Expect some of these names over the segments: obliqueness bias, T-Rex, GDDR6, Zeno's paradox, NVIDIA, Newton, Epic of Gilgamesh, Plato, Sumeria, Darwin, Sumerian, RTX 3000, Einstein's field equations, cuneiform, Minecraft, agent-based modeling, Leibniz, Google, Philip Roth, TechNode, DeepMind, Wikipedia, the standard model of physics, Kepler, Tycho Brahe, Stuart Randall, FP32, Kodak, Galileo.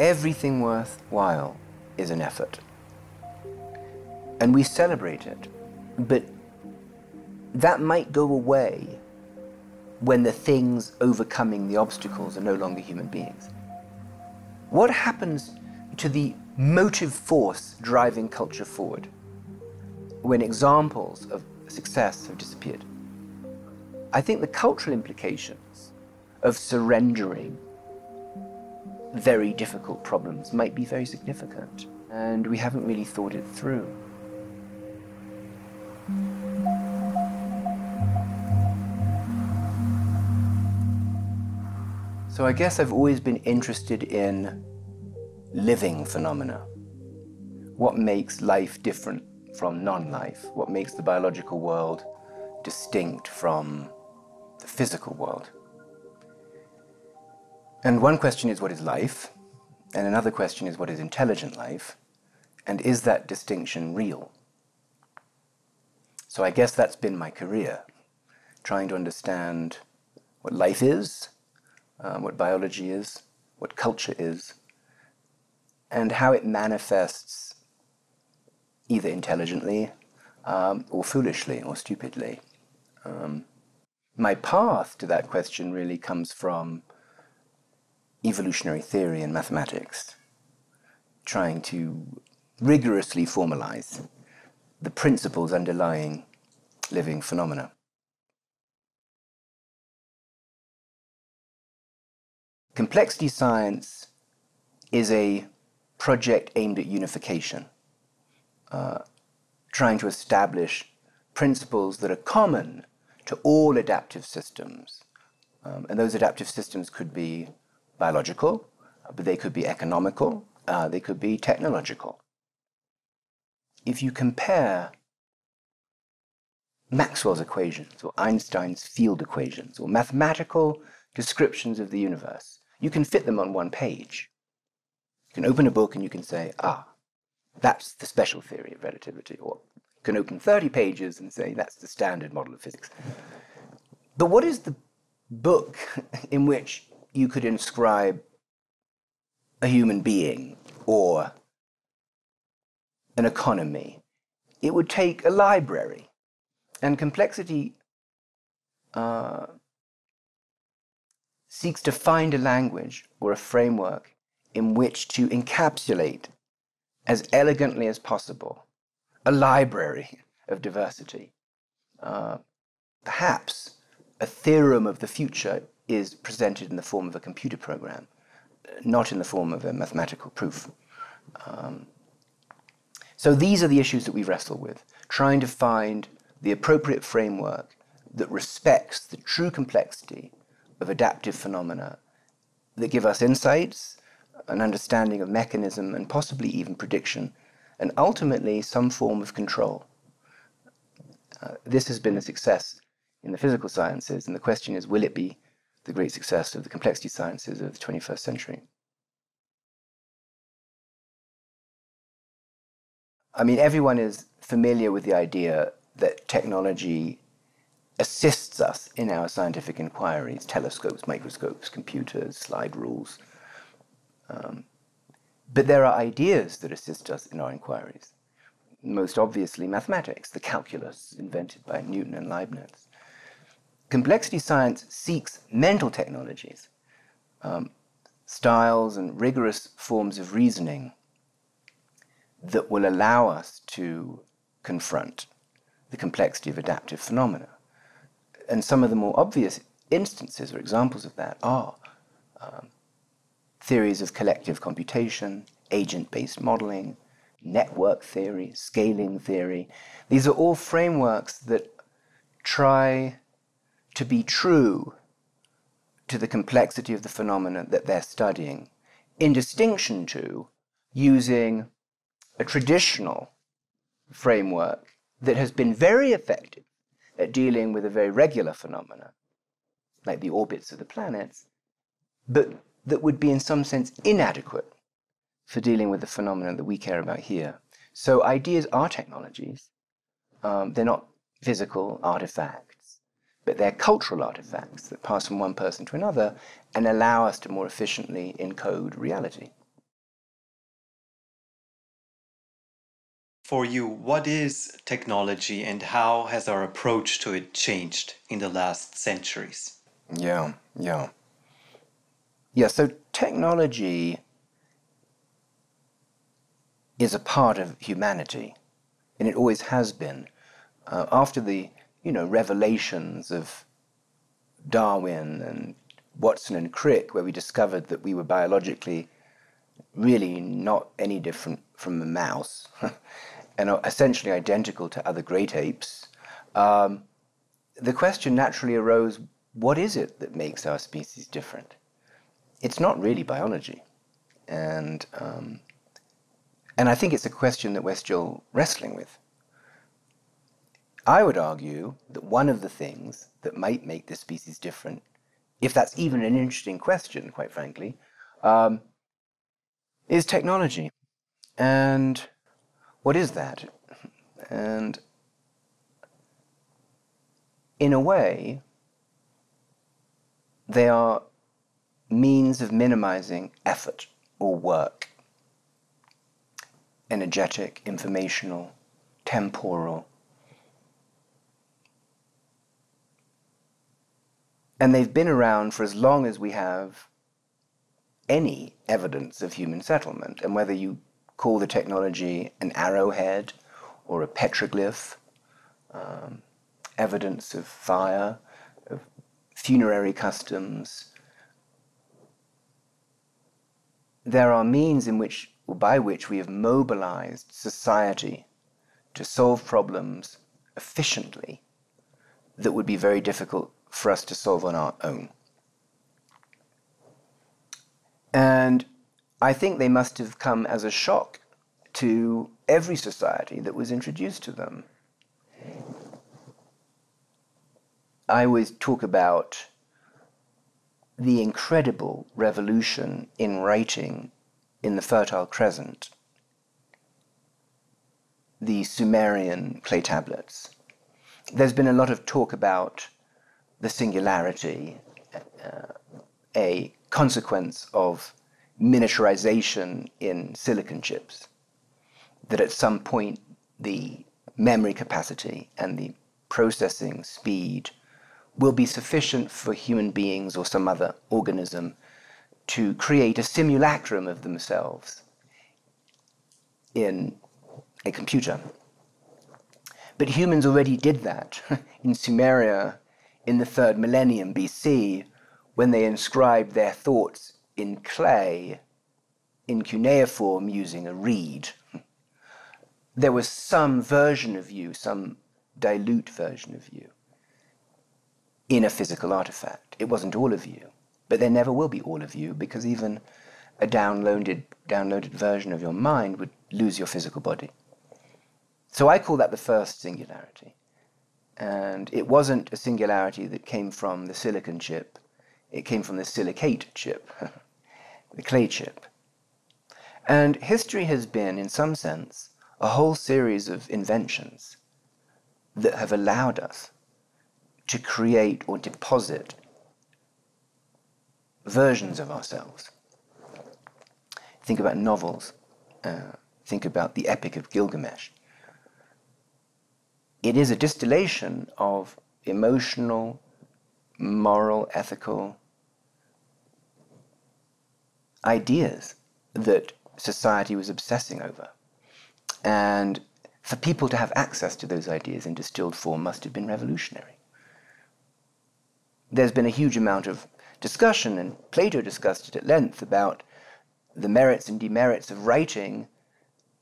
Everything worthwhile is an effort. And we celebrate it, but that might go away when the things overcoming the obstacles are no longer human beings. What happens to the motive force driving culture forward when examples of success have disappeared? I think the cultural implications of surrendering very difficult problems might be very significant, and we haven't really thought it through. So I guess I've always been interested in living phenomena. What makes life different from non-life? What makes the biological world distinct from the physical world? And one question is, what is life? And another question is, what is intelligent life? And is that distinction real? So I guess that's been my career, trying to understand what life is, what biology is, what culture is, and how it manifests either intelligently or foolishly or stupidly. My path to that question really comes from evolutionary theory and mathematics, trying to rigorously formalize the principles underlying living phenomena. Complexity science is a project aimed at unification, trying to establish principles that are common to all adaptive systems. And those adaptive systems could be biological, but they could be economical, they could be technological. If you compare Maxwell's equations, or Einstein's field equations, or mathematical descriptions of the universe, you can fit them on one page. You can open a book and you can say, ah, that's the special theory of relativity, or you can open 30 pages and say, that's the standard model of physics. But what is the book in which you could inscribe a human being or an economy? It would take a library. And complexity seeks to find a language or a framework in which to encapsulate as elegantly as possible a library of diversity. Perhaps a theorem of the future is presented in the form of a computer program, not in the form of a mathematical proof. So these are the issues that we wrestle with, trying to find the appropriate framework that respects the true complexity of adaptive phenomena that give us insights, an understanding of mechanism, and possibly even prediction, and ultimately some form of control. This has been a success in the physical sciences, and the question is, will it be the great success of the complexity sciences of the 21st century? I mean, everyone is familiar with the idea that technology assists us in our scientific inquiries: telescopes, microscopes, computers, slide rules. But there are ideas that assist us in our inquiries. Most obviously mathematics, the calculus invented by Newton and Leibniz. Complexity science seeks mental technologies, styles and rigorous forms of reasoning that will allow us to confront the complexity of adaptive phenomena. And some of the more obvious instances or examples of that are theories of collective computation, agent-based modeling, network theory, scaling theory. These are all frameworks that try to be true to the complexity of the phenomena that they're studying, in distinction to using a traditional framework that has been very effective at dealing with a very regular phenomena, like the orbits of the planets, but that would be in some sense inadequate for dealing with the phenomena that we care about here. So ideas are technologies. They're not physical artifacts, but they're cultural artifacts that pass from one person to another and allow us to more efficiently encode reality. For you, what is technology and how has our approach to it changed in the last centuries? Yeah, so technology is a part of humanity, and it always has been. After the, revelations of Darwin and Watson and Crick, where we discovered that we were biologically really not any different from a mouse and are essentially identical to other great apes, the question naturally arose, what is it that makes our species different? It's not really biology. And I think it's a question that we're still wrestling with. I would argue that one of the things that might make this species different, if that's even an interesting question, quite frankly, is technology. And what is that? And in a way, they are means of minimizing effort or work. Energetic, informational, temporal. And they've been around for as long as we have any evidence of human settlement. And whether you call the technology an arrowhead or a petroglyph, evidence of fire, of funerary customs, there are means in which, or by which, we have mobilized society to solve problems efficiently that would be very difficult for us to solve on our own. And I think they must have come as a shock to every society that was introduced to them. I always talk about the incredible revolution in writing in the Fertile Crescent, the Sumerian clay tablets. There's been a lot of talk about the singularity, a consequence of miniaturization in silicon chips, that at some point the memory capacity and the processing speed will be sufficient for human beings or some other organism to create a simulacrum of themselves in a computer. But humans already did that in Sumeria in the 3rd millennium BC, when they inscribed their thoughts in clay in cuneiform using a reed. There was some version of you, some dilute version of you, in a physical artifact. It wasn't all of you, but there never will be all of you, because even a downloaded version of your mind would lose your physical body. So I call that the first singularity. And it wasn't a singularity that came from the silicon chip. It came from the silicate chip, the clay chip. And history has been, in some sense, a whole series of inventions that have allowed us to create or deposit versions of ourselves. Think about novels. Think about the Epic of Gilgamesh. It is a distillation of emotional, moral, ethical ideas that society was obsessing over. And for people to have access to those ideas in distilled form must have been revolutionary. There's been a huge amount of discussion, and Plato discussed it at length, about the merits and demerits of writing,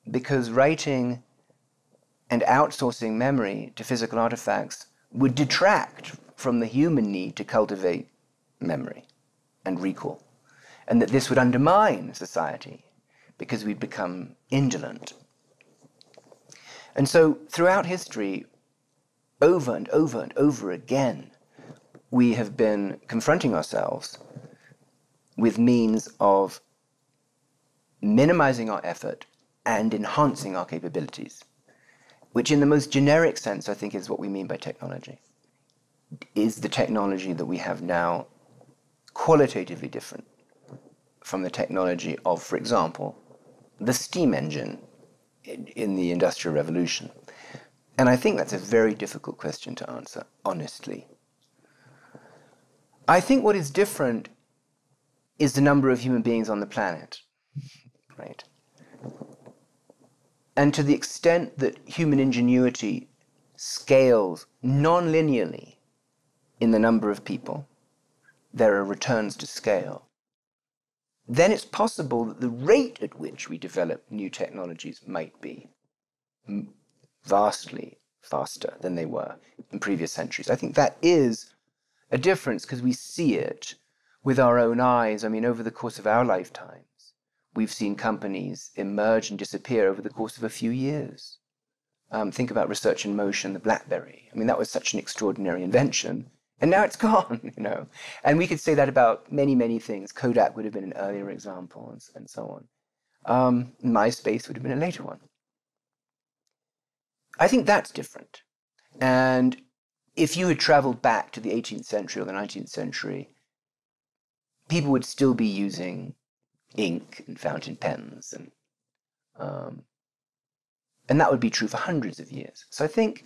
because writing and outsourcing memory to physical artifacts would detract from the human need to cultivate memory and recall, and that this would undermine society because we'd become indolent. And so throughout history, over and over and over again, we have been confronting ourselves with means of minimizing our effort and enhancing our capabilities, which in the most generic sense, I think, is what we mean by technology. Is the technology that we have now qualitatively different from the technology of, for example, the steam engine in the Industrial Revolution? And I think that's a very difficult question to answer, honestly. I think what is different is the number of human beings on the planet, right? And to the extent that human ingenuity scales non-linearly in the number of people, there are returns to scale. Then it's possible that the rate at which we develop new technologies might be vastly faster than they were in previous centuries. I think that is a difference because we see it with our own eyes. I mean, over the course of our lifetimes, we've seen companies emerge and disappear over the course of a few years. Think about Research in Motion, the BlackBerry. I mean, that was such an extraordinary invention. And now it's gone, you know. And we could say that about many, many things. Kodak would have been an earlier example and so on. MySpace would have been a later one. I think that's different. And if you had traveled back to the 18th century or the 19th century, people would still be using ink and fountain pens. And that would be true for hundreds of years. So I think...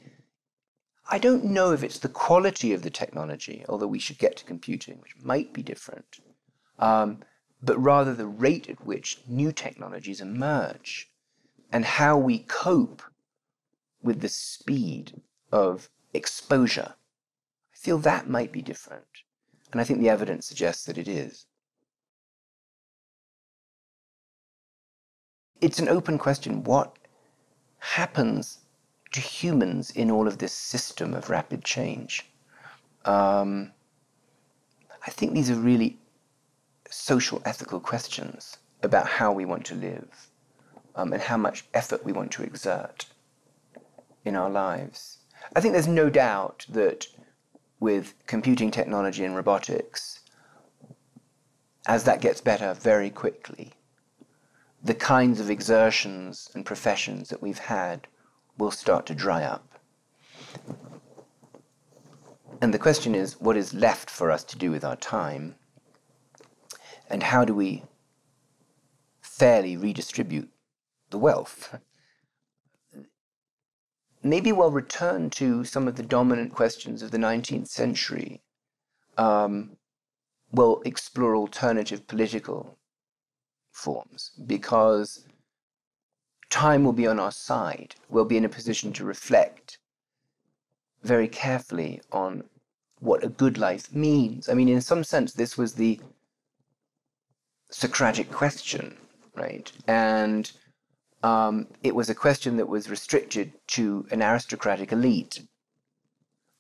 I don't know if it's the quality of the technology, although we should get to computing, which might be different, but rather the rate at which new technologies emerge and how we cope with the speed of exposure. I feel that might be different, and I think the evidence suggests that it is. It's an open question. What happens to humans in all of this system of rapid change? I think these are really social, ethical questions about how we want to live and how much effort we want to exert in our lives. I think there's no doubt that with computing technology and robotics, as that gets better very quickly, the kinds of exertions and professions that we've had will start to dry up. And the question is, what is left for us to do with our time? And how do we fairly redistribute the wealth? Maybe we'll return to some of the dominant questions of the 19th century. We'll explore alternative political forms, because time will be on our side. We'll be in a position to reflect very carefully on what a good life means. I mean, in some sense, this was the Socratic question, right? And it was a question that was restricted to an aristocratic elite.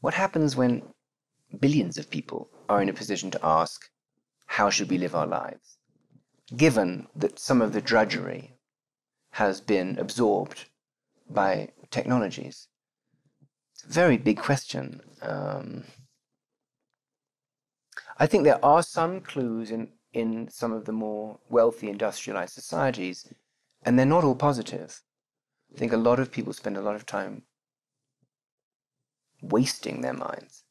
What happens when billions of people are in a position to ask, how should we live our lives? Given that some of the drudgery has been absorbed by technologies. It's a very big question. I think there are some clues in some of the more wealthy industrialized societies, and they're not all positive. I think a lot of people spend a lot of time wasting their minds,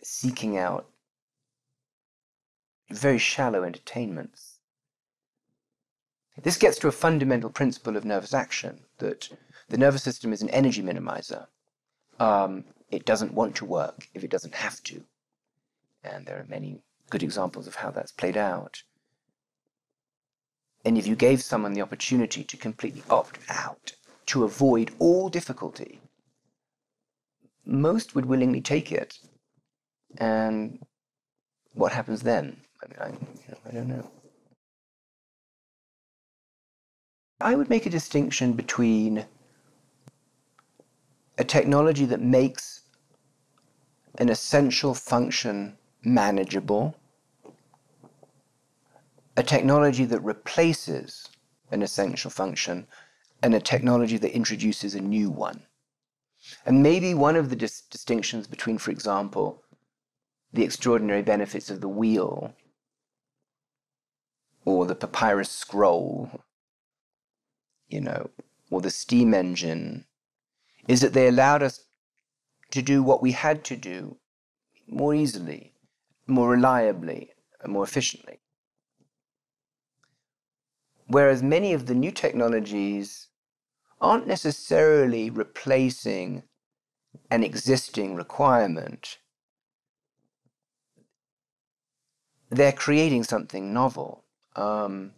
seeking out very shallow entertainments. This gets to a fundamental principle of nervous action, that the nervous system is an energy minimizer. It doesn't want to work if it doesn't have to. And there are many good examples of how that's played out. And if you gave someone the opportunity to completely opt out, to avoid all difficulty, most would willingly take it. And what happens then? I don't know. I would make a distinction between a technology that makes an essential function manageable, a technology that replaces an essential function, and a technology that introduces a new one. And maybe one of the distinctions between, for example, the extraordinary benefits of the wheel or the papyrus scroll, you know, or the steam engine, is that they allowed us to do what we had to do more easily, more reliably, and more efficiently. Whereas many of the new technologies aren't necessarily replacing an existing requirement. They're creating something novel. So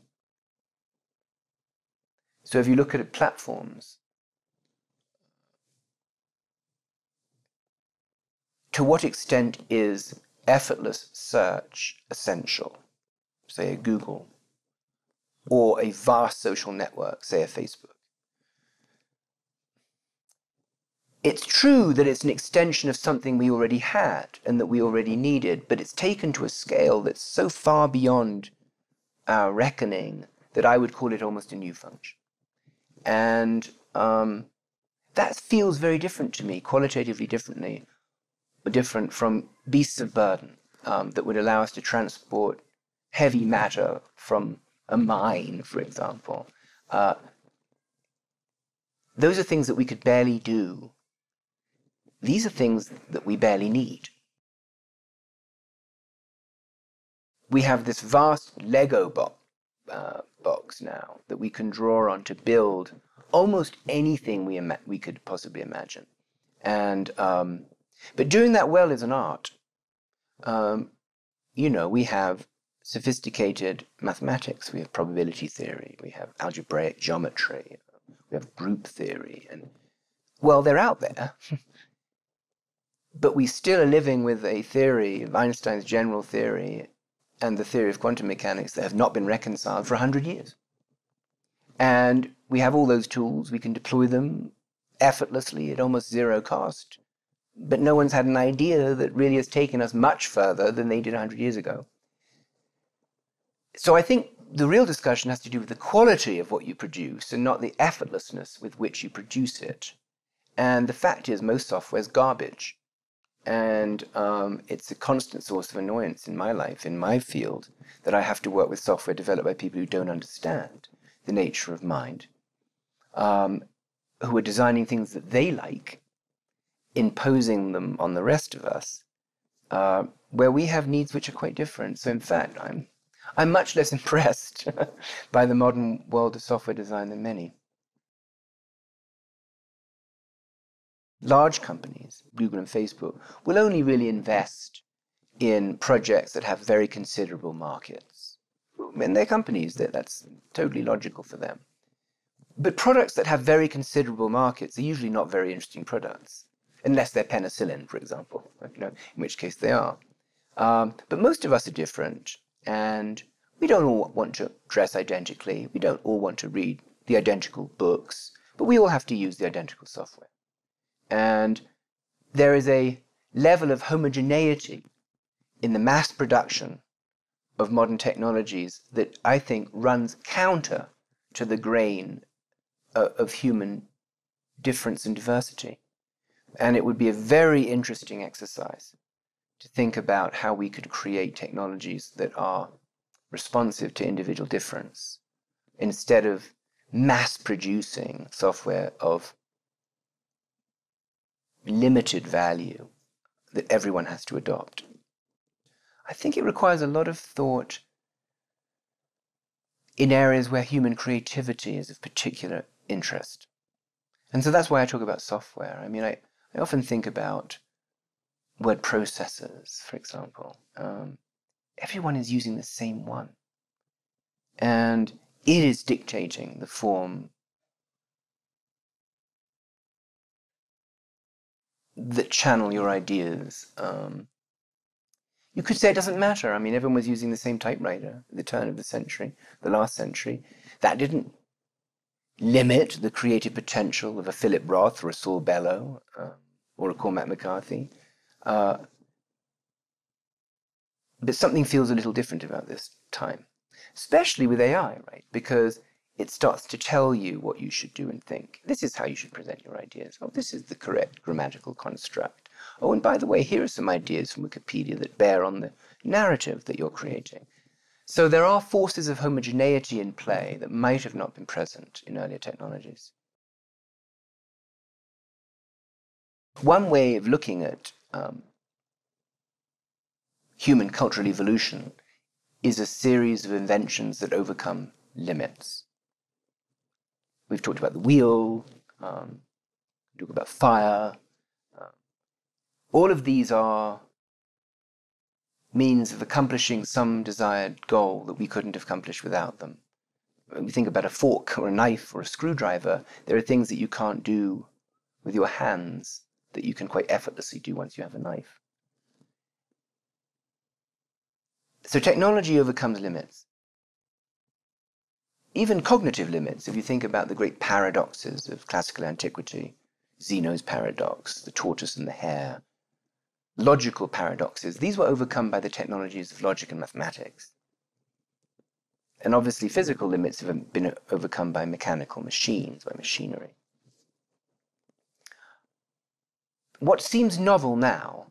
if you look at platforms, to what extent is effortless search essential? Say a Google, or a vast social network, say a Facebook. It's true that it's an extension of something we already had and that we already needed, but it's taken to a scale that's so far beyond our reckoning that I would call it almost a new function. And that feels very different to me, qualitatively different from beasts of burden that would allow us to transport heavy matter from a mine, for example. Those are things that we could barely do. These are things that we barely need. We have this vast Lego box now that we can draw on to build almost anything we could possibly imagine. And, but doing that well is an art. You know, we have sophisticated mathematics. We have probability theory. We have algebraic geometry. We have group theory. And, well, they're out there. But we still are living with a theory of Einstein's general theory and the theory of quantum mechanics that have not been reconciled for 100 years. And we have all those tools. We can deploy them effortlessly at almost zero cost. But no one's had an idea that really has taken us much further than they did 100 years ago. So I think the real discussion has to do with the quality of what you produce and not the effortlessness with which you produce it. And the fact is, most software's garbage. And it's a constant source of annoyance in my life, in my field, that I have to work with software developed by people who don't understand the nature of mind, who are designing things that they like, imposing them on the rest of us, where we have needs which are quite different. So in fact, I'm much less impressed by the modern world of software design than many. Large companies, Google and Facebook, will only really invest in projects that have very considerable markets. In their companies, that's totally logical for them. But products that have very considerable markets are usually not very interesting products, unless they're penicillin, for example, in which case they are. But most of us are different, and we don't all want to dress identically. We don't all want to read the identical books, but we all have to use the identical software. And there is a level of homogeneity in the mass production of modern technologies that I think runs counter to the grain of human difference and diversity. And it would be a very interesting exercise to think about how we could create technologies that are responsive to individual difference instead of mass producing software of limited value that everyone has to adopt. I think it requires a lot of thought in areas where human creativity is of particular interest. And so that's why I talk about software. I mean, I often think about word processors, for example. Everyone is using the same one. And it is dictating the form that channel your ideas. You could say it doesn't matter. I mean, everyone was using the same typewriter at the turn of the century, the last century. That didn't limit the creative potential of a Philip Roth or a Saul Bellow or a Cormac McCarthy. But something feels a little different about this time, especially with AI, right? Because it starts to tell you what you should do and think. This is how you should present your ideas. Oh, this is the correct grammatical construct. Oh, and by the way, here are some ideas from Wikipedia that bear on the narrative that you're creating. So there are forces of homogeneity in play that might have not been present in earlier technologies. One way of looking at human cultural evolution is a series of inventions that overcome limits. We've talked about the wheel, talked about fire. All of these are means of accomplishing some desired goal that we couldn't have accomplished without them. When we think about a fork or a knife or a screwdriver, there are things that you can't do with your hands that you can quite effortlessly do once you have a knife. So technology overcomes limits. Even cognitive limits, if you think about the great paradoxes of classical antiquity, Zeno's paradox, the tortoise and the hare, logical paradoxes, these were overcome by the technologies of logic and mathematics. And obviously physical limits have been overcome by mechanical machines, by machinery. What seems novel now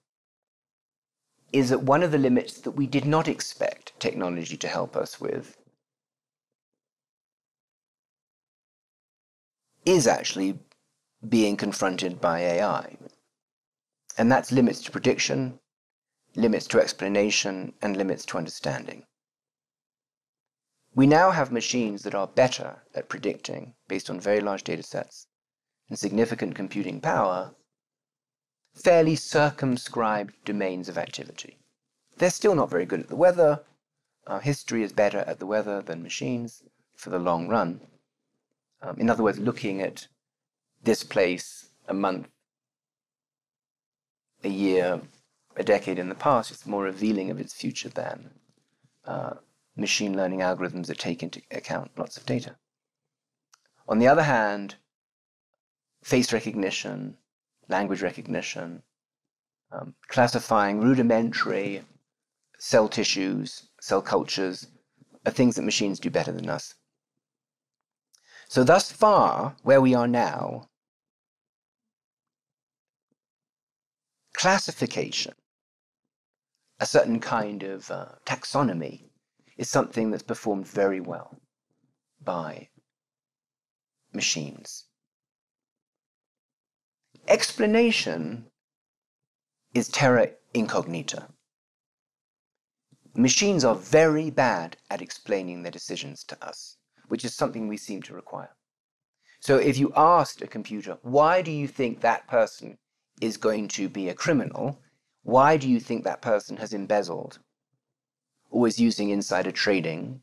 is that one of the limits that we did not expect technology to help us with is actually being confronted by AI. And that's limits to prediction, limits to explanation, and limits to understanding. We now have machines that are better at predicting, based on very large data sets and significant computing power, fairly circumscribed domains of activity. They're still not very good at the weather. History is better at the weather than machines for the long run. In other words, looking at this place a month, a year, a decade in the past, it's more revealing of its future than machine learning algorithms that take into account lots of data. On the other hand, face recognition, language recognition, classifying rudimentary cell tissues, cell cultures, are things that machines do better than us. So thus far, where we are now, classification, a certain kind of taxonomy, is something that's performed very well by machines. Explanation is terra incognita. Machines are very bad at explaining their decisions to us, which is something we seem to require. So if you asked a computer, why do you think that person is going to be a criminal? Why do you think that person has embezzled? Or is using insider trading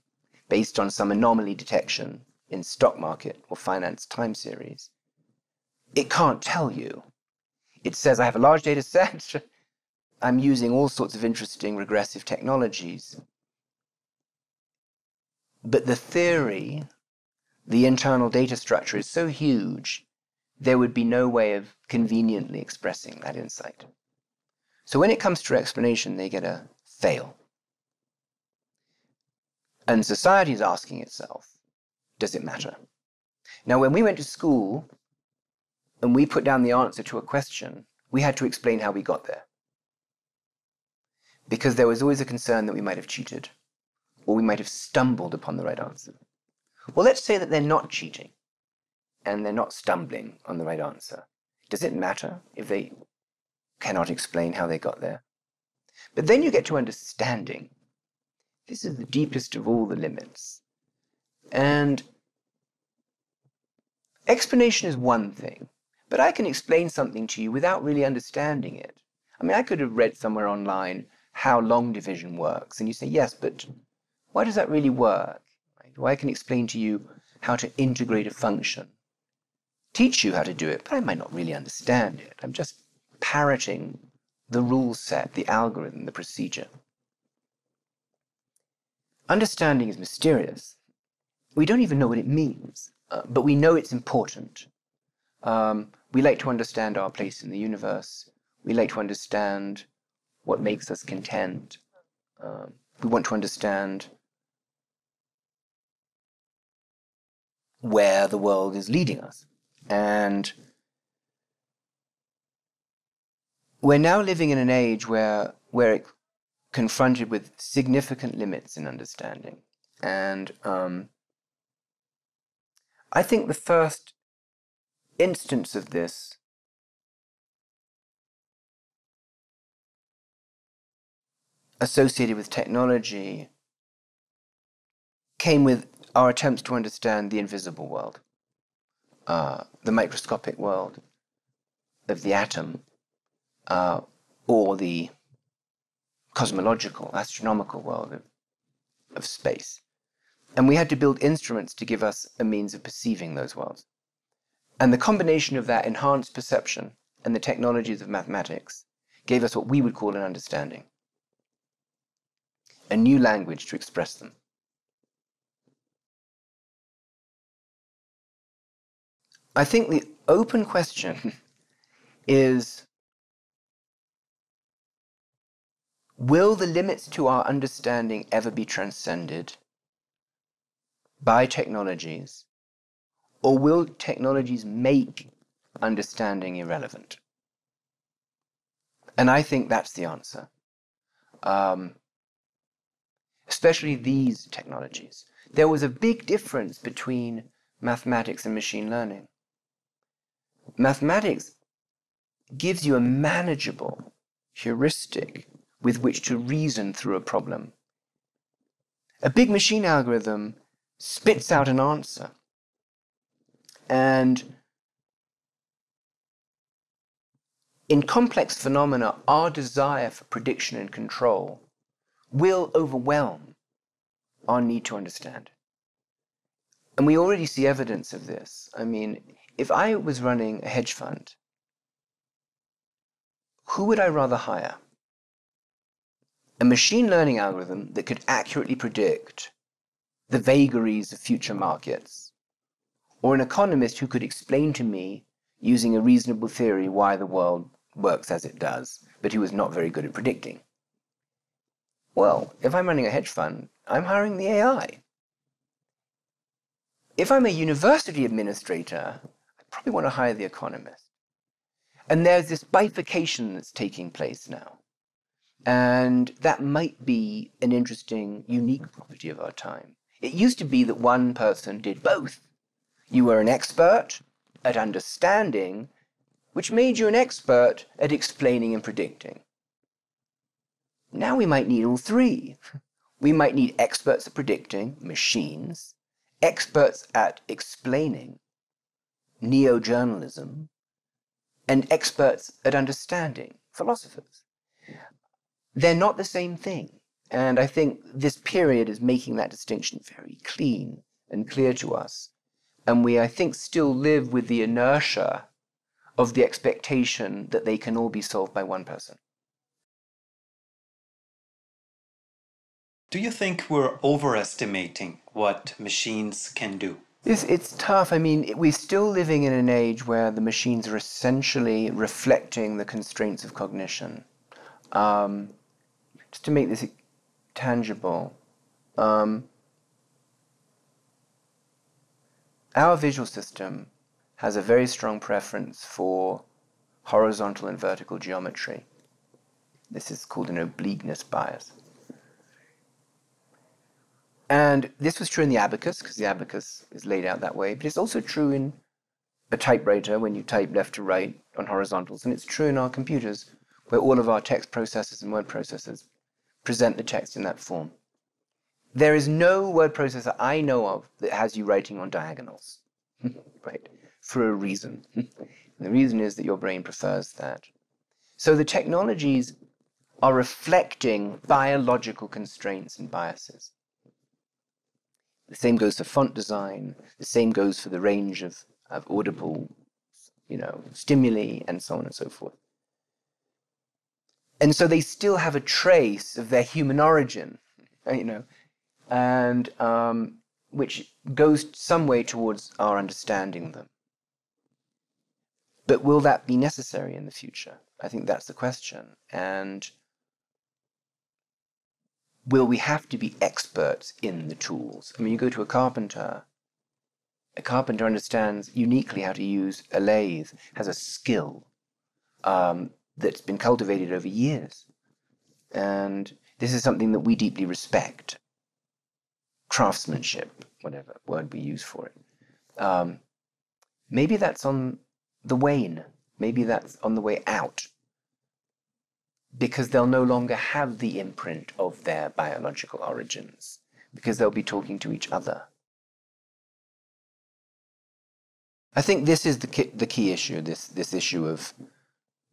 based on some anomaly detection in stock market or finance time series? It can't tell you. It says, I have a large data set. I'm using all sorts of interesting regressive technologies. But the theory, the internal data structure is so huge, there would be no way of conveniently expressing that insight. So when it comes to explanation, they get a fail. And society is asking itself, does it matter? Now, when we went to school, and we put down the answer to a question, we had to explain how we got there. Because there was always a concern that we might have cheated, or we might have stumbled upon the right answer. Well, let's say that they're not cheating, and they're not stumbling on the right answer. Does it matter if they cannot explain how they got there? But then you get to understanding. This is the deepest of all the limits. And explanation is one thing. But I can explain something to you without really understanding it. I mean, I could have read somewhere online how long division works, and you say, yes, but why does that really work? Right? Well, I can explain to you how to integrate a function, teach you how to do it, but I might not really understand it. I'm just parroting the rule set, the algorithm, the procedure. Understanding is mysterious. We don't even know what it means, but we know it's important. We like to understand our place in the universe. We like to understand what makes us content. We want to understand where the world is leading us. And we're now living in an age where we're confronted with significant limits in understanding. And I think the first instance of this associated with technology came with are attempts to understand the invisible world, the microscopic world of the atom, or the cosmological, astronomical world of space. And we had to build instruments to give us a means of perceiving those worlds. And the combination of that enhanced perception and the technologies of mathematics gave us what we would call an understanding, a new language to express them. I think the open question is, will the limits to our understanding ever be transcended by technologies, or will technologies make understanding irrelevant? And I think that's the answer. Especially these technologies. There was a big difference between mathematics and machine learning. Mathematics gives you a manageable heuristic with which to reason through a problem. A big machine algorithm spits out an answer, and in complex phenomena, our desire for prediction and control will overwhelm our need to understand. And we already see evidence of this. I mean, if I was running a hedge fund, who would I rather hire? A machine learning algorithm that could accurately predict the vagaries of future markets, or an economist who could explain to me, using a reasonable theory, why the world works as it does, but who was not very good at predicting. Well, if I'm running a hedge fund, I'm hiring the AI. If I'm a university administrator, I probably want to hire the economist. And there's this bifurcation that's taking place now. And that might be an interesting, unique property of our time. It used to be that one person did both. You were an expert at understanding, which made you an expert at explaining and predicting. Now we might need all three. We might need experts at predicting, machines, experts at explaining, neo-journalism, and experts at understanding, philosophers. They're not the same thing. And I think this period is making that distinction very clean and clear to us. And we, I think, still live with the inertia of the expectation that they can all be solved by one person. Do you think we're overestimating what machines can do? It's tough. I mean, we're still living in an age where the machines are essentially reflecting the constraints of cognition. Just to make this tangible, our visual system has a very strong preference for horizontal and vertical geometry. This is called an obliqueness bias. And this was true in the abacus, because the abacus is laid out that way, but it's also true in a typewriter when you type left to right on horizontals, and it's true in our computers, where all of our text processors and word processors present the text in that form. There is no word processor I know of that has you writing on diagonals, right? For a reason. The reason is that your brain prefers that. So the technologies are reflecting biological constraints and biases. The same goes for font design. The same goes for the range of audible, stimuli, and so on and so forth. And so they still have a trace of their human origin, and which goes some way towards our understanding them. But will that be necessary in the future? I think that's the question. And will we have to be experts in the tools? I mean, you go to a carpenter understands uniquely how to use a lathe, has a skill that's been cultivated over years. And this is something that we deeply respect. Craftsmanship, whatever word we use for it. Maybe that's on the wane. Maybe that's on the way out, because they'll no longer have the imprint of their biological origins, because they'll be talking to each other I think this is the key issue, this issue of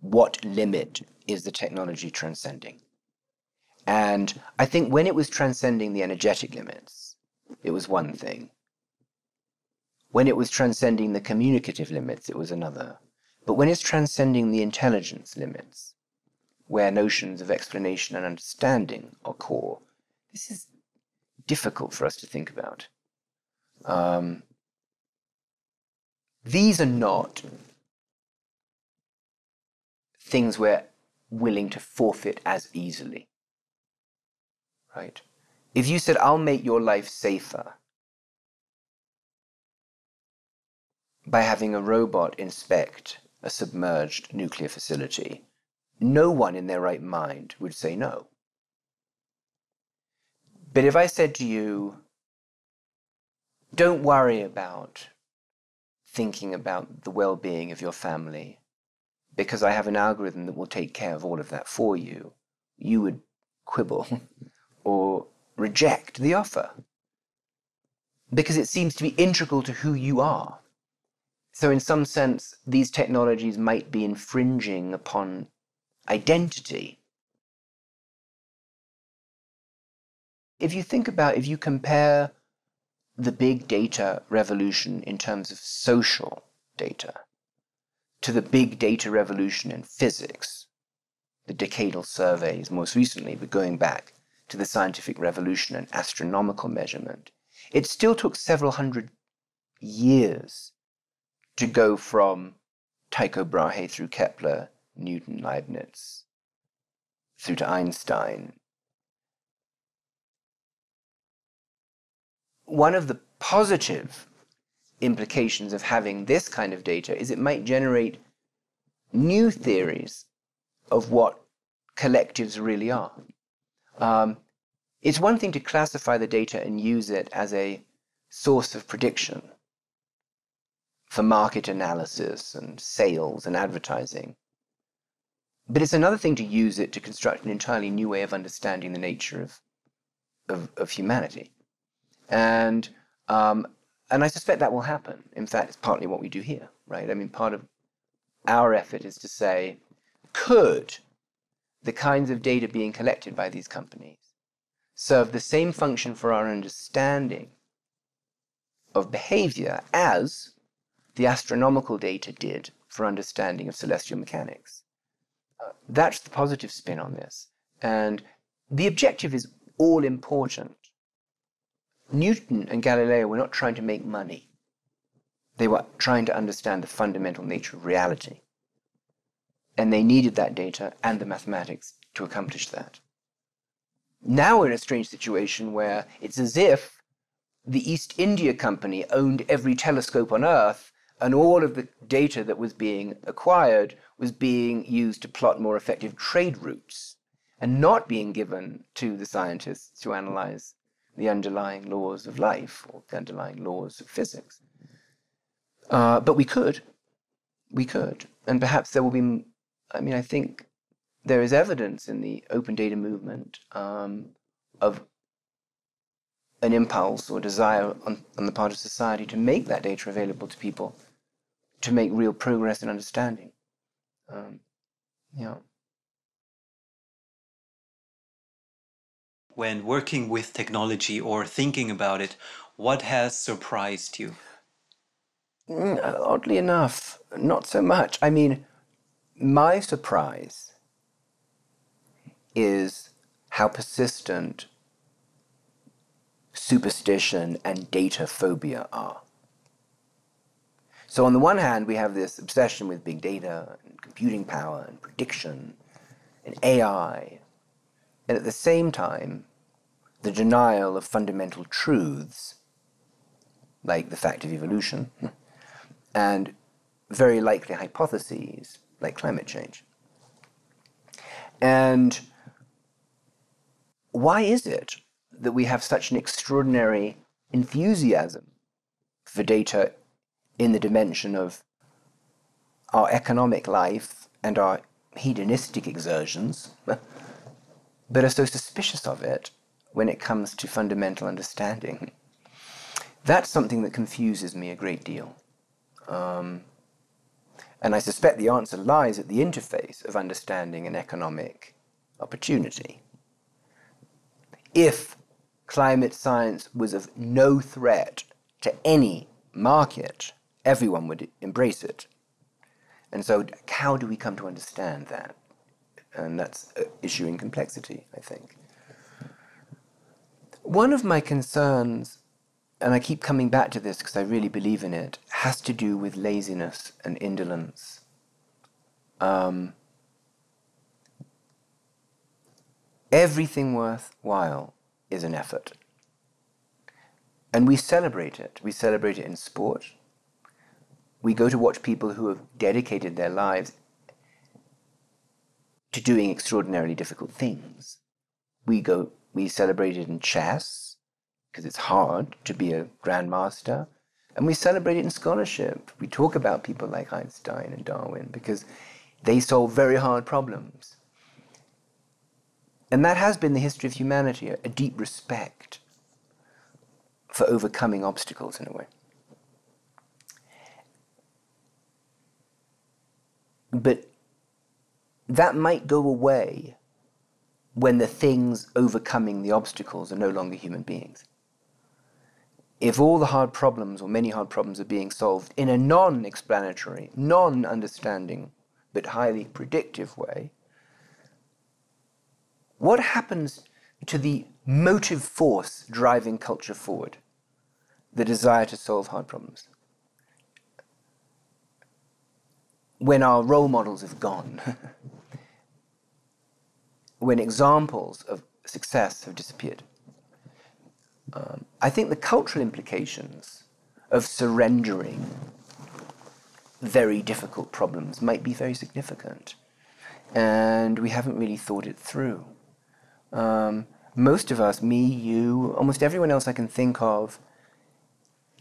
what limit is the technology transcending. And I think when it was transcending the energetic limits, it was one thing. When it was transcending the communicative limits, it was another. But when it's transcending the intelligence limits, where notions of explanation and understanding are core, this is difficult for us to think about. These are not things we're willing to forfeit as easily, right? If you said, I'll make your life safer by having a robot inspect a submerged nuclear facility, no one in their right mind would say no. But if I said to you, don't worry about thinking about the well-being of your family, because I have an algorithm that will take care of all of that for you, you would quibble or reject the offer, because it seems to be integral to who you are. So in some sense, these technologies might be infringing upon identity. If you think about, if you compare the big data revolution in terms of social data to the big data revolution in physics, the decadal surveys most recently, but going back to the scientific revolution and astronomical measurement, it still took several hundred years to go from Tycho Brahe through Kepler, Newton, Leibniz, through to Einstein. One of the positive implications of having this kind of data is it might generate new theories of what collectives really are. It's one thing to classify the data and use it as a source of prediction for market analysis and sales and advertising. But it's another thing to use it to construct an entirely new way of understanding the nature of humanity. And I suspect that will happen. In fact, it's partly what we do here, right? I mean, part of our effort is to say, could the kinds of data being collected by these companies serve the same function for our understanding of behavior as the astronomical data did for understanding of celestial mechanics? That's the positive spin on this. And the objective is all important. Newton and Galileo were not trying to make money. They were trying to understand the fundamental nature of reality. And they needed that data and the mathematics to accomplish that. Now we're in a strange situation where it's as if the East India Company owned every telescope on Earth, and all of the data that was being acquired was being used to plot more effective trade routes, and not being given to the scientists to analyze the underlying laws of life or the underlying laws of physics. But we could, and perhaps there will be, I think there is evidence in the open data movement of an impulse or desire on the part of society to make that data available to people, to make real progress in understanding. When working with technology or thinking about it, what has surprised you? Oddly enough, not so much. I mean, my surprise is how persistent superstition and data phobia are. So on the one hand, we have this obsession with big data and computing power and prediction and AI, and at the same time, the denial of fundamental truths, like the fact of evolution, and very likely hypotheses, like climate change. And why is it that we have such an extraordinary enthusiasm for data in the dimension of our economic life and our hedonistic exertions, but are so suspicious of it when it comes to fundamental understanding? That's something that confuses me a great deal. And I suspect the answer lies at the interface of understanding and economic opportunity. If climate science was of no threat to any market, everyone would embrace it. And so how do we come to understand that? And that's an issue in complexity, I think. One of my concerns, and I keep coming back to this because I really believe in it, has to do with laziness and indolence. Everything worthwhile is an effort. And we celebrate it. We celebrate it in sport. We go to watch people who have dedicated their lives to doing extraordinarily difficult things. We celebrate it in chess, because it's hard to be a grandmaster. And we celebrate it in scholarship. We talk about people like Einstein and Darwin, because they solve very hard problems. And that has been the history of humanity, a deep respect for overcoming obstacles in a way. But that might go away when the things overcoming the obstacles are no longer human beings. If all the hard problems, or many hard problems, are being solved in a non-explanatory, non-understanding, but highly predictive way, what happens to the motive force driving culture forward? The desire to solve hard problems. When our role models have gone, when examples of success have disappeared. I think the cultural implications of surrendering very difficult problems might be very significant, and we haven't really thought it through. Most of us, me, you, almost everyone else I can think of,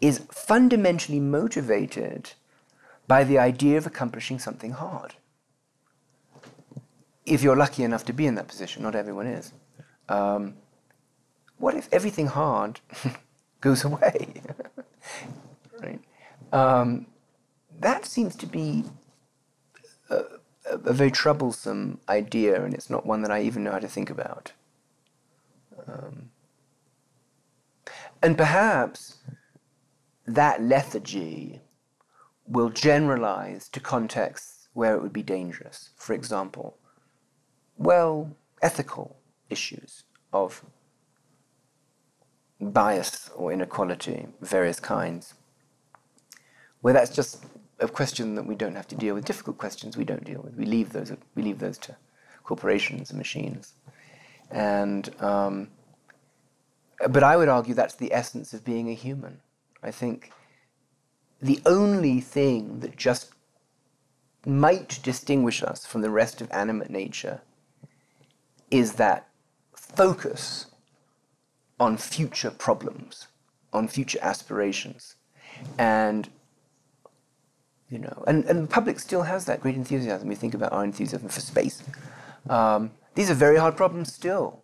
is fundamentally motivated by the idea of accomplishing something hard. If you're lucky enough to be in that position, not everyone is. What if everything hard goes away? Right? That seems to be a very troublesome idea, and it's not one that I even know how to think about. And perhaps that lethargy will generalize to contexts where it would be dangerous. For example, ethical issues of bias or inequality, various kinds, where that's just a question that we don't have to deal with. Difficult questions we don't deal with. We leave those to corporations and machines. And but I would argue that's the essence of being a human. I think the only thing that just might distinguish us from the rest of animate nature is that focus on future problems, on future aspirations. And, you know, and the public still has that great enthusiasm. We think about our enthusiasm for space. These are very hard problems still.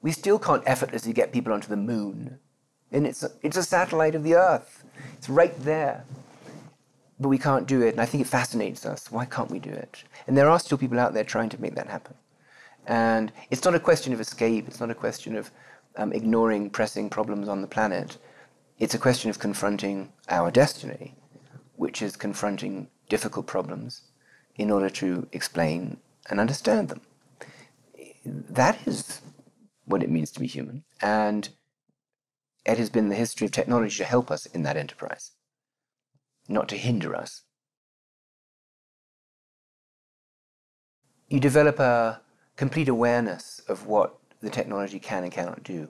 We still can't effortlessly get people onto the moon. And it's a satellite of the Earth. It's right there. But we can't do it, and I think it fascinates us. Why can't we do it? And there are still people out there trying to make that happen. And it's not a question of escape. It's not a question of ignoring pressing problems on the planet. It's a question of confronting our destiny, which is confronting difficult problems in order to explain and understand them. That is what it means to be human. And it has been the history of technology to help us in that enterprise, not to hinder us. You develop a complete awareness of what the technology can and cannot do.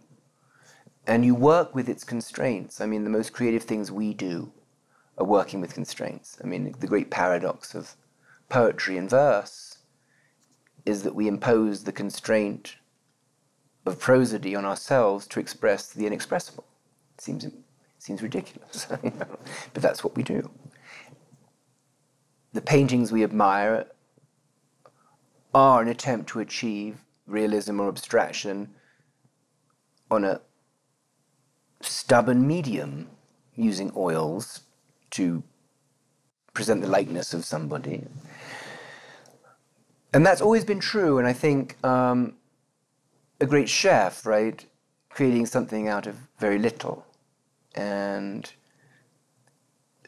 And you work with its constraints. I mean, the most creative things we do are working with constraints. I mean, the great paradox of poetry and verse is that we impose the constraint of prosody on ourselves to express the inexpressible. It seems ridiculous, you know? But that's what we do. The paintings we admire are an attempt to achieve realism or abstraction on a stubborn medium, using oils to present the likeness of somebody. And that's always been true, and I think a great chef, right, creating something out of very little, and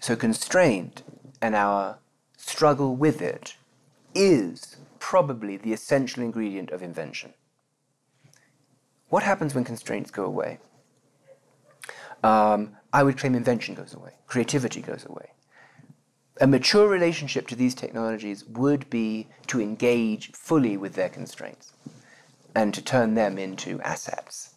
so constraint and our struggle with it is probably the essential ingredient of invention. What happens when constraints go away? I would claim invention goes away, creativity goes away. A mature relationship to these technologies would be to engage fully with their constraints and to turn them into assets.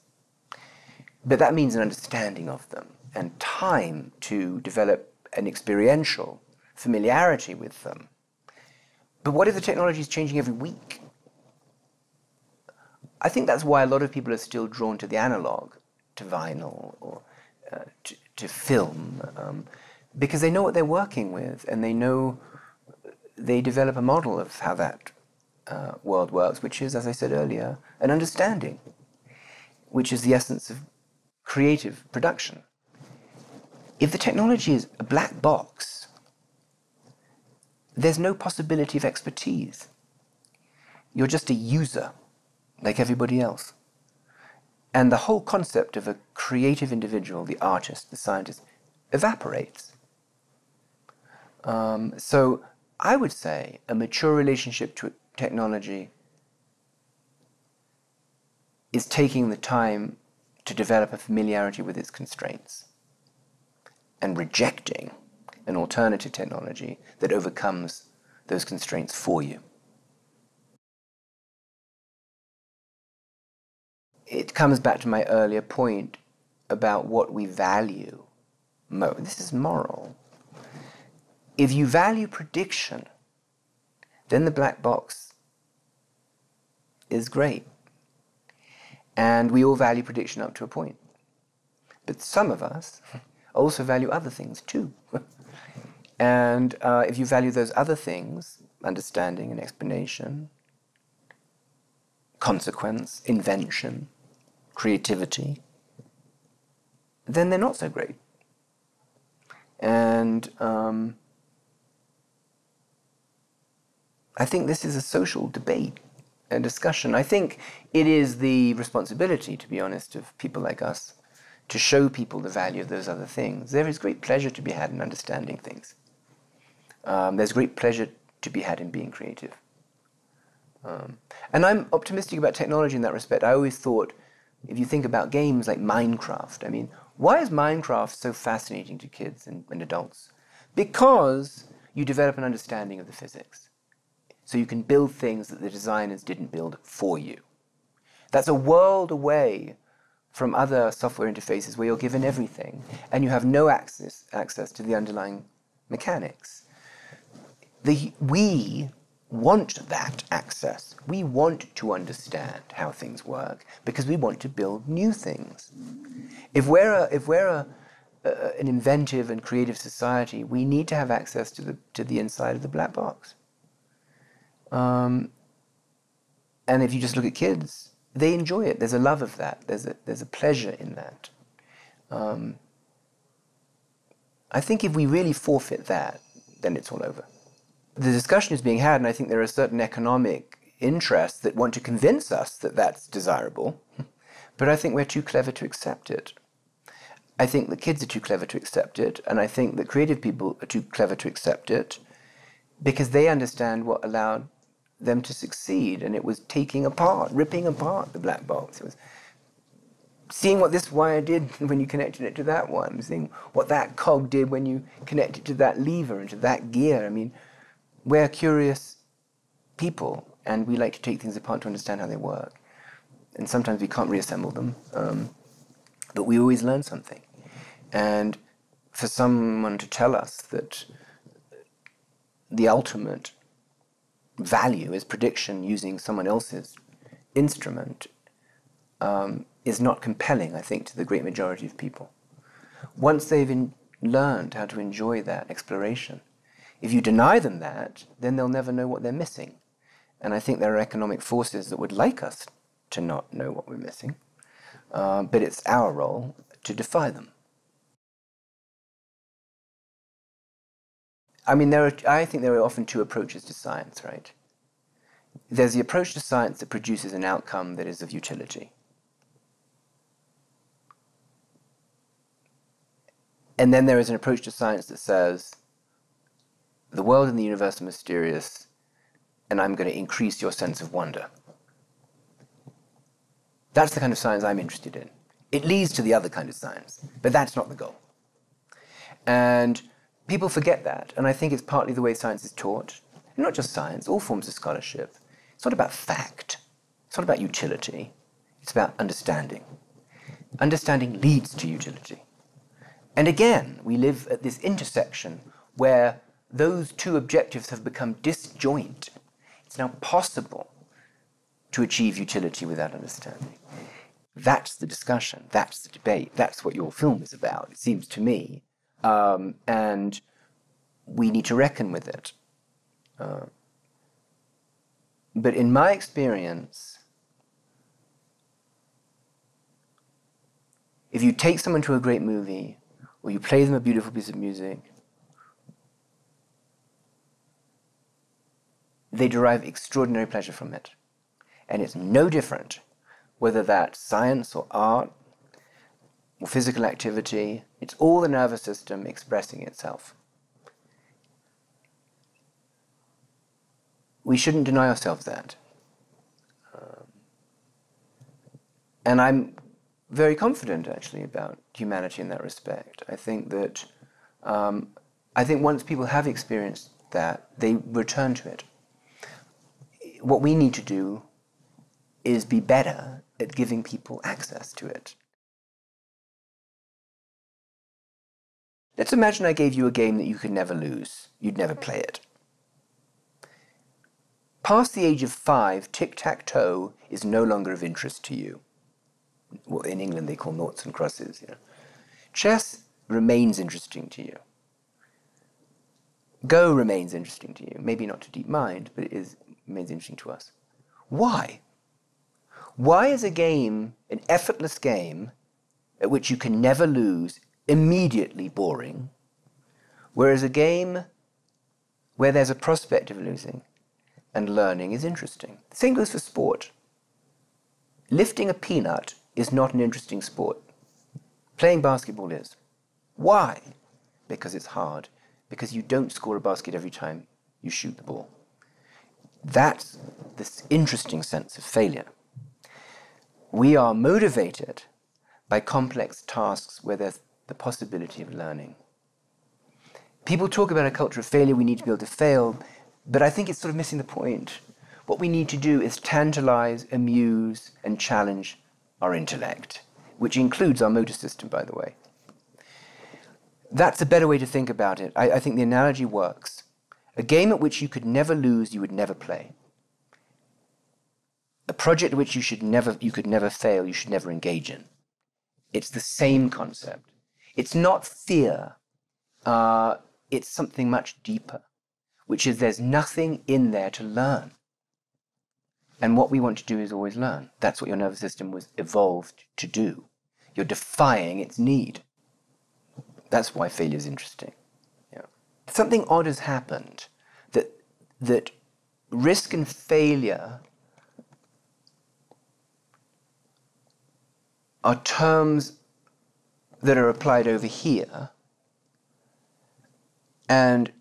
But that means an understanding of them and time to develop an experiential familiarity with them. But what if the technology is changing every week? I think that's why a lot of people are still drawn to the analog, to vinyl, or to film, because they know what they're working with, and they know, they develop a model of how that world works, which is, as I said earlier, an understanding, which is the essence of creative production. If the technology is a black box, there's no possibility of expertise. You're just a user, like everybody else. And the whole concept of a creative individual, the artist, the scientist, evaporates. So I would say a mature relationship to technology is taking the time to develop a familiarity with its constraints and rejecting an alternative technology that overcomes those constraints for you. It comes back to my earlier point about what we value. This is moral. If you value prediction, then the black box is great. And we all value prediction up to a point. But some of us also value other things too. And if you value those other things, understanding and explanation, consequence, invention, creativity, then they're not so great. And I think this is a social debate and discussion. I think it is the responsibility, to be honest, of people like us to show people the value of those other things. There is great pleasure to be had in understanding things. There's great pleasure to be had in being creative. And I'm optimistic about technology in that respect. I always thought, if you think about games like Minecraft, I mean, why is Minecraft so fascinating to kids and adults? Because you develop an understanding of the physics. So you can build things that the designers didn't build for you. That's a world away from other software interfaces where you're given everything and you have no access to the underlying mechanics. We want that access. We want to understand how things work because we want to build new things. If we're an inventive and creative society, we need to have access to the inside of the black box. And if you just look at kids, they enjoy it. There's a love of that. There's a pleasure in that. I think if we really forfeit that, then it's all over. The discussion is being had, and I think there are certain economic interests that want to convince us that that's desirable, but I think we're too clever to accept it. I think the kids are too clever to accept it, and I think that creative people are too clever to accept it because they understand what allowed them to succeed, and it was taking apart, ripping apart the black box. It was seeing what this wire did when you connected it to that one, seeing what that cog did when you connected to that lever and to that gear. I mean, we're curious people, and we like to take things apart to understand how they work. And sometimes we can't reassemble them, but we always learn something. And for someone to tell us that the ultimate value is prediction using someone else's instrument is not compelling, I think, to the great majority of people. Once they've learned how to enjoy that exploration, if you deny them that, then they'll never know what they're missing. And I think there are economic forces that would like us to not know what we're missing, but it's our role to defy them. I mean, I think there are often two approaches to science, right? There's the approach to science that produces an outcome that is of utility. And then there is an approach to science that says, the world and the universe are mysterious, and I'm going to increase your sense of wonder. That's the kind of science I'm interested in. It leads to the other kind of science, but that's not the goal. And people forget that, and I think it's partly the way science is taught. And not just science, all forms of scholarship. It's not about fact. It's not about utility. It's about understanding. Understanding leads to utility. And again, we live at this intersection where those two objectives have become disjoint. It's now possible to achieve utility without understanding. That's the discussion. That's the debate. That's what your film is about, it seems to me. And we need to reckon with it. But in my experience, if you take someone to a great movie, or you play them a beautiful piece of music, they derive extraordinary pleasure from it. And it's no different whether that's science or art or physical activity. It's all the nervous system expressing itself. We shouldn't deny ourselves that. And I'm very confident, actually, about humanity in that respect. I think that once people have experienced that, they return to it. What we need to do is be better at giving people access to it. Let's imagine I gave you a game that you could never lose. You'd never play it. Past the age of 5, tic-tac-toe is no longer of interest to you. Well, in England they call noughts and crosses. You know. Chess remains interesting to you. Go remains interesting to you. Maybe not to DeepMind, but it remains interesting to us. Why? Why is a game, an effortless game, at which you can never lose, immediately boring, whereas a game where there's a prospect of losing and learning is interesting? The same goes for sport. Lifting a peanut is not an interesting sport. Playing basketball is. Why? Because it's hard. Because you don't score a basket every time you shoot the ball. That's this interesting sense of failure. We are motivated by complex tasks where there's the possibility of learning. People talk about a culture of failure, we need to be able to fail, but I think it's sort of missing the point. What we need to do is tantalize, amuse, and challenge our intellect, which includes our motor system, by the way. That's a better way to think about it. I think the analogy works. A game at which you could never lose, you would never play. A project at which you could never fail, you should never engage in. It's the same concept. It's not fear. It's something much deeper, which is there's nothing in there to learn. And what we want to do is always learn. That's what your nervous system was evolved to do. You're defying its need. That's why failure is interesting. Yeah. Something odd has happened, that risk and failure are terms that are applied over here, and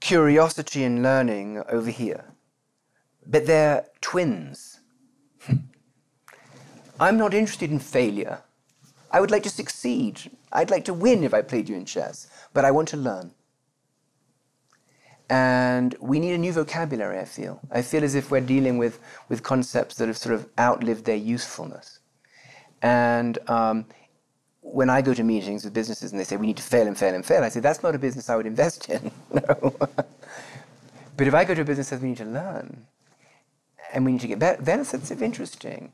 curiosity and learning are over here. But they're twins. I'm not interested in failure. I would like to succeed. I'd like to win if I played you in chess, but I want to learn. And we need a new vocabulary, I feel. I feel as if we're dealing with concepts that have sort of outlived their usefulness. And when I go to meetings with businesses and they say, we need to fail and fail and fail, I say, that's not a business I would invest in. No. But if I go to a business that says we need to learn, and we need to get better, then it's sort of interesting.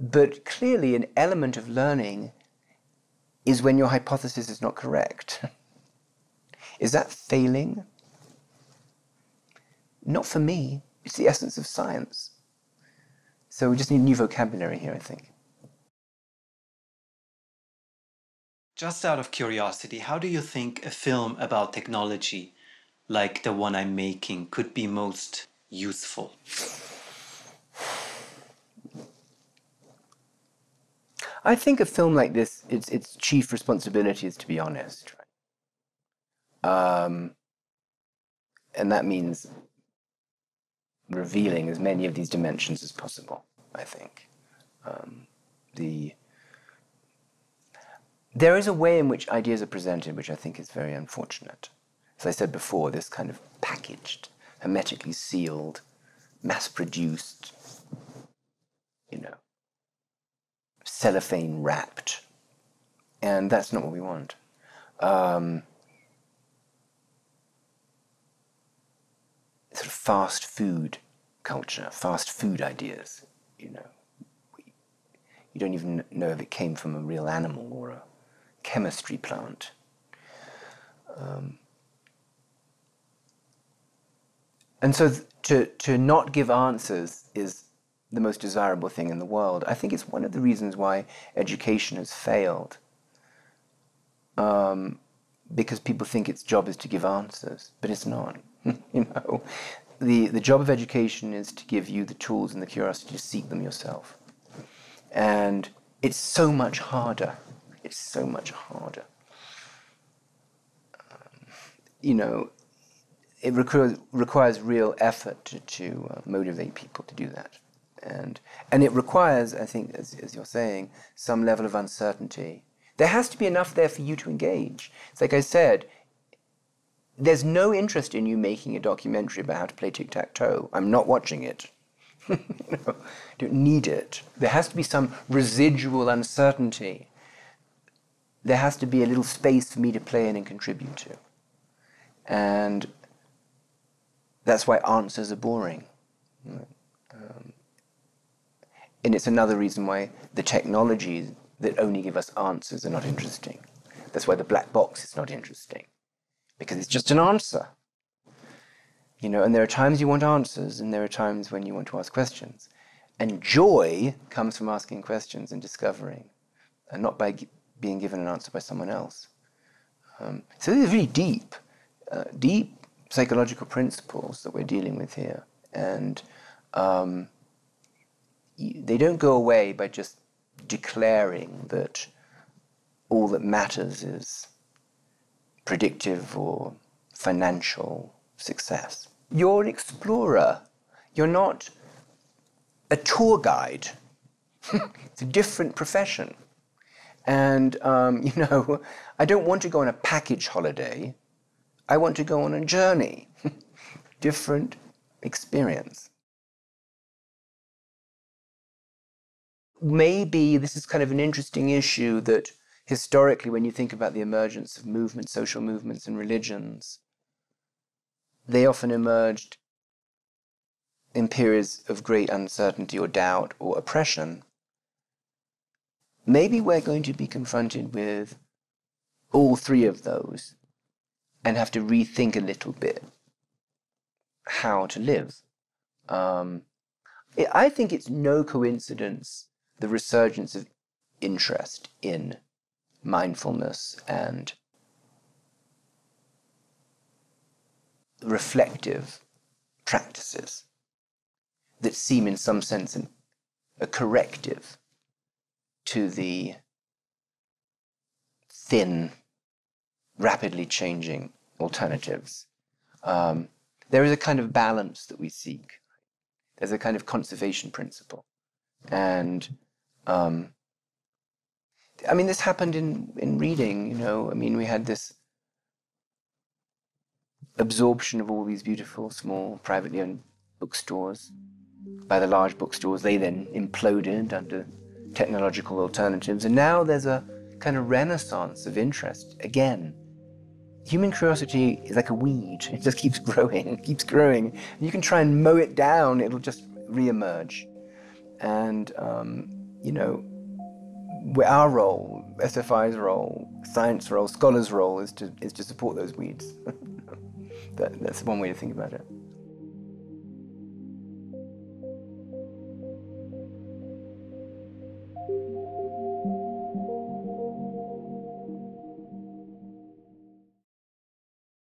But clearly an element of learning is when your hypothesis is not correct. Is that failing? Not for me. It's the essence of science. So we just need new vocabulary here, I think. Just out of curiosity, how do you think a film about technology like the one I'm making could be most useful? I think a film like this, its chief responsibility is to be honest. And that means revealing as many of these dimensions as possible, I think. There is a way in which ideas are presented which I think is very unfortunate. As I said before, this kind of packaged, hermetically sealed, mass-produced, you know, cellophane wrapped. And that's not what we want. Sort of fast food culture, fast food ideas, you know. You don't even know if it came from a real animal or a chemistry plant. And so to not give answers is the most desirable thing in the world. I think it's one of the reasons why education has failed. Because people think its job is to give answers, but it's not. You know, the job of education is to give you the tools and the curiosity to seek them yourself. And it's so much harder. It's so much harder. You know, it requires real effort to motivate people to do that. And it requires, I think, as you're saying, some level of uncertainty. There has to be enough there for you to engage. It's like I said, there's no interest in you making a documentary about how to play tic-tac-toe. I'm not watching it. You know, don't need it. There has to be some residual uncertainty. There has to be a little space for me to play in and contribute to. And that's why answers are boring. And it's another reason why the technologies that only give us answers are not interesting. That's why the black box is not interesting. Because it's just an answer. You know, and there are times you want answers, and there are times when you want to ask questions. And joy comes from asking questions and discovering, and not by being given an answer by someone else. So these are really deep, deep psychological principles that we're dealing with here. And they don't go away by just declaring that all that matters is predictive or financial success. You're an explorer. You're not a tour guide. It's a different profession. And, you know, I don't want to go on a package holiday. I want to go on a journey. Different experience. Maybe this is kind of an interesting issue that historically, when you think about the emergence of movements, social movements and religions, they often emerged in periods of great uncertainty or doubt or oppression. Maybe we're going to be confronted with all three of those and have to rethink a little bit how to live. I think it's no coincidence the resurgence of interest in mindfulness and reflective practices that seem in some sense a corrective to the thin, rapidly changing alternatives. There is a kind of balance that we seek. There's a kind of conservation principle. And I mean, this happened in reading, you know. I mean, we had this absorption of all these beautiful, small, privately owned bookstores by the large bookstores. They then imploded under technological alternatives. And now there's a kind of renaissance of interest. Again, human curiosity is like a weed. It just keeps growing, it keeps growing. And you can try and mow it down, it'll just reemerge. And, you know, our role, SFI's role, science role, scholars' role is to support those weeds. That's one way to think about it.